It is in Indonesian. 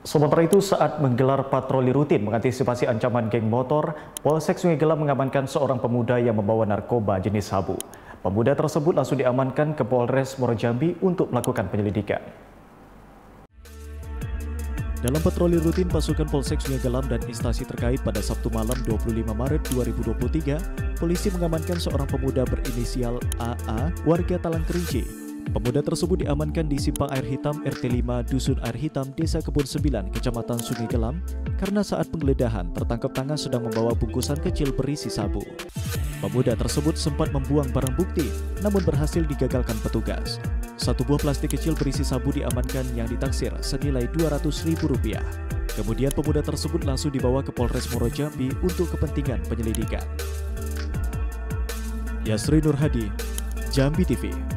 Sementara itu, saat menggelar patroli rutin mengantisipasi ancaman geng motor, Polsek Sungai Gelam mengamankan seorang pemuda yang membawa narkoba jenis sabu. Pemuda tersebut langsung diamankan ke Polres Muaro Jambi untuk melakukan penyelidikan. Dalam patroli rutin pasukan Polsek Sungai Gelam dan instansi terkait pada Sabtu malam 25 Maret 2023, polisi mengamankan seorang pemuda berinisial AA, warga Talang Kerinci. Pemuda tersebut diamankan di Simpang Air Hitam RT 5 Dusun Air Hitam Desa Kebun 9 Kecamatan Sungai Gelam karena saat penggeledahan tertangkap tangan sedang membawa bungkusan kecil berisi sabu. Pemuda tersebut sempat membuang barang bukti namun berhasil digagalkan petugas. Satu buah plastik kecil berisi sabu diamankan yang ditaksir senilai Rp200.000. Kemudian pemuda tersebut langsung dibawa ke Polres Muaro Jambi untuk kepentingan penyelidikan. Yasri Nurhadi, Jambi TV.